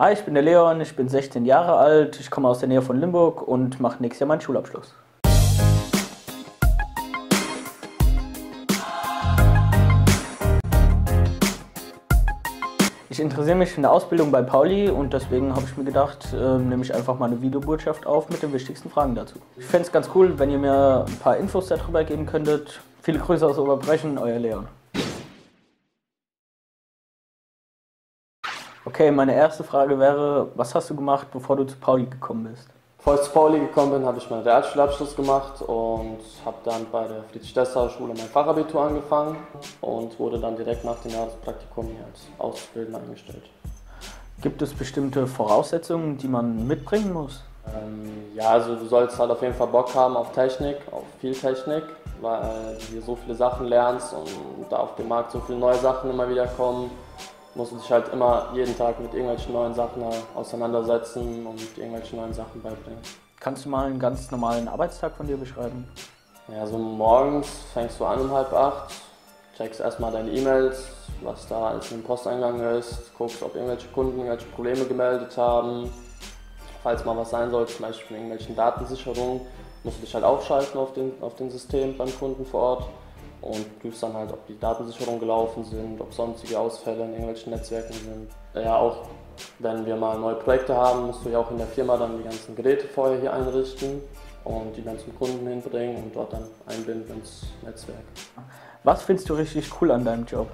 Hi, ich bin der Leon, ich bin 16 Jahre alt, ich komme aus der Nähe von Limburg und mache nächstes Jahr meinen Schulabschluss. Ich interessiere mich für eine Ausbildung bei Pauly und deswegen habe ich mir gedacht, nehme ich einfach mal eine Videobotschaft auf mit den wichtigsten Fragen dazu. Ich fände es ganz cool, wenn ihr mir ein paar Infos darüber geben könntet. Viele Grüße aus Oberbrechen, euer Leon. Okay, meine erste Frage wäre, was hast du gemacht, bevor du zu Pauly gekommen bist? Bevor ich zu Pauly gekommen bin, habe ich meinen Realschulabschluss gemacht und habe dann bei der Friedrich-Dessau-Schule mein Fachabitur angefangen und wurde dann direkt nach dem Jahrespraktikum hier als Auszubildender eingestellt. Gibt es bestimmte Voraussetzungen, die man mitbringen muss? Ja, also du sollst halt auf jeden Fall Bock haben auf Technik, auf viel Technik, weil du hier so viele Sachen lernst und da auf dem Markt so viele neue Sachen immer wieder kommen. Muss man sich halt immer jeden Tag mit irgendwelchen neuen Sachen auseinandersetzen und irgendwelchen neuen Sachen beibringen. Kannst du mal einen ganz normalen Arbeitstag von dir beschreiben? Ja, so morgens fängst du an um 7:30, checkst erstmal deine E-Mails, was da alles im Posteingang ist, guckst, ob irgendwelche Kunden irgendwelche Probleme gemeldet haben. Falls mal was sein sollte, zum Beispiel mit irgendwelchen Datensicherungen, musst du dich halt aufschalten auf den System beim Kunden vor Ort. Und prüfst dann halt, ob die Datensicherungen gelaufen sind, ob sonstige Ausfälle in irgendwelchen Netzwerken sind. Ja, auch wenn wir mal neue Projekte haben, musst du ja auch in der Firma dann die ganzen Geräte vorher hier einrichten und die dann zum Kunden hinbringen und dort dann einbinden ins Netzwerk. Was findest du richtig cool an deinem Job?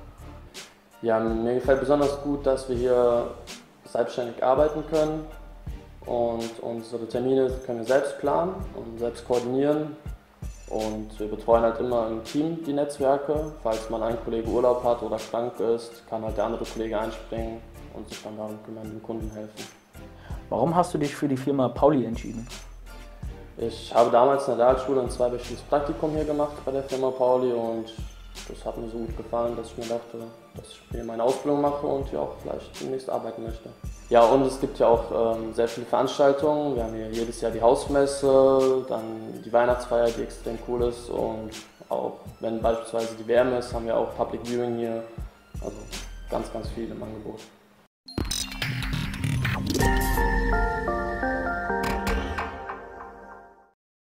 Ja, mir gefällt besonders gut, dass wir hier selbstständig arbeiten können und unsere Termine können wir selbst planen und selbst koordinieren. Und wir betreuen halt immer im Team die Netzwerke. Falls man einen Kollegen Urlaub hat oder krank ist, kann halt der andere Kollege einspringen und sich dann darum kümmern, dem Kunden helfen. Warum hast du dich für die Firma Pauly entschieden? Ich habe damals in der Realschule ein zweiwöchiges Praktikum hier gemacht bei der Firma Pauly und das hat mir so gut gefallen, dass ich mir dachte, dass ich hier meine Ausbildung mache und hier auch vielleicht demnächst arbeiten möchte. Ja, und es gibt ja auch sehr viele Veranstaltungen. Wir haben hier jedes Jahr die Hausmesse, dann die Weihnachtsfeier, die extrem cool ist. Und auch wenn beispielsweise die Wärme ist, haben wir auch Public Viewing hier. Also ganz, ganz viel im Angebot.